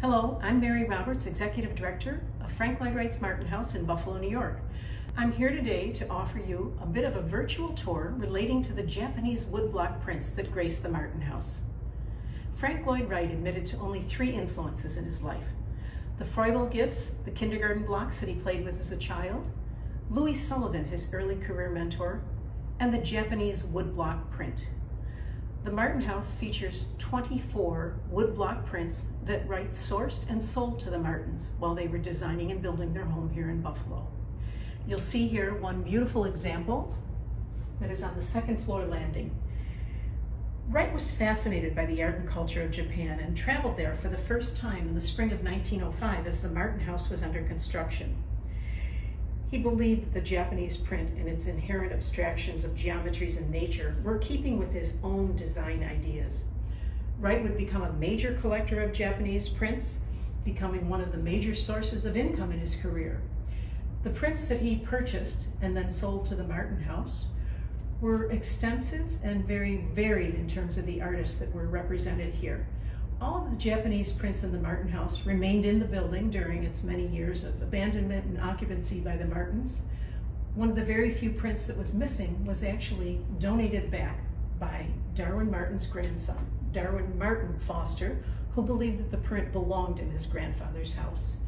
Hello, I'm Mary Roberts, Executive Director of Frank Lloyd Wright's Martin House in Buffalo, New York. I'm here today to offer you a bit of a virtual tour relating to the Japanese woodblock prints that grace the Martin House. Frank Lloyd Wright admitted to only three influences in his life: the Froebel gifts, the kindergarten blocks that he played with as a child, Louis Sullivan, his early career mentor, and the Japanese woodblock print. The Martin House features 24 woodblock prints that Wright sourced and sold to the Martins while they were designing and building their home here in Buffalo. You'll see here one beautiful example that is on the second floor landing. Wright was fascinated by the art and culture of Japan and traveled there for the first time in the spring of 1905 as the Martin House was under construction. He believed that the Japanese print and its inherent abstractions of geometries and nature were keeping with his own design ideas. Wright would become a major collector of Japanese prints, becoming one of the major sources of income in his career. The prints that he purchased and then sold to the Martin House were extensive and very varied in terms of the artists that were represented here. All of the Japanese prints in the Martin House remained in the building during its many years of abandonment and occupancy by the Martins. One of the very few prints that was missing was actually donated back by Darwin Martin's grandson, Darwin Martin Foster, who believed that the print belonged in his grandfather's house.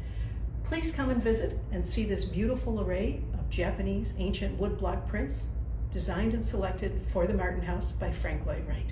Please come and visit and see this beautiful array of Japanese ancient woodblock prints designed and selected for the Martin House by Frank Lloyd Wright.